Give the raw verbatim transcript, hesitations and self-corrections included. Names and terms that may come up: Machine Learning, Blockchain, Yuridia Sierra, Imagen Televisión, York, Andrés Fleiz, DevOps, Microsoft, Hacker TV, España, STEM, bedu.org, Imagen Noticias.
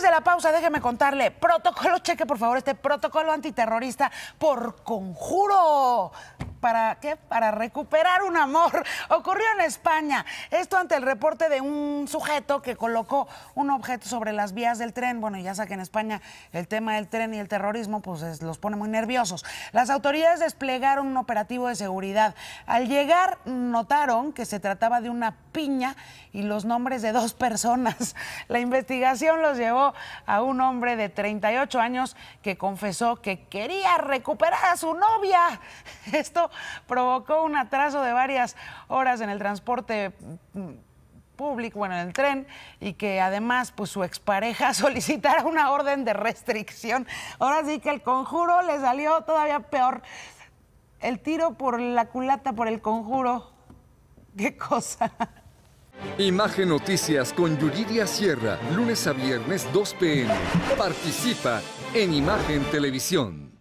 Antes de la pausa, déjeme contarle, protocolo, cheque por favor este protocolo antiterrorista por conjuro. ¿Para qué? Para recuperar un amor. Ocurrió en España. Esto ante el reporte de un sujeto que colocó un objeto sobre las vías del tren. Bueno, ya sabe que en España el tema del tren y el terrorismo pues es, los pone muy nerviosos. Las autoridades desplegaron un operativo de seguridad. Al llegar notaron que se trataba de una piña y los nombres de dos personas. La investigación los llevó a un hombre de treinta y ocho años que confesó que quería recuperar a su novia. Esto provocó un atraso de varias horas en el transporte público, bueno, en el tren, y que además pues su expareja solicitara una orden de restricción. Ahora sí que el conjuro le salió todavía peor. El tiro por la culata por el conjuro. ¡Qué cosa! Imagen Noticias con Yuridia Sierra, lunes a viernes dos p m Participa en Imagen Televisión.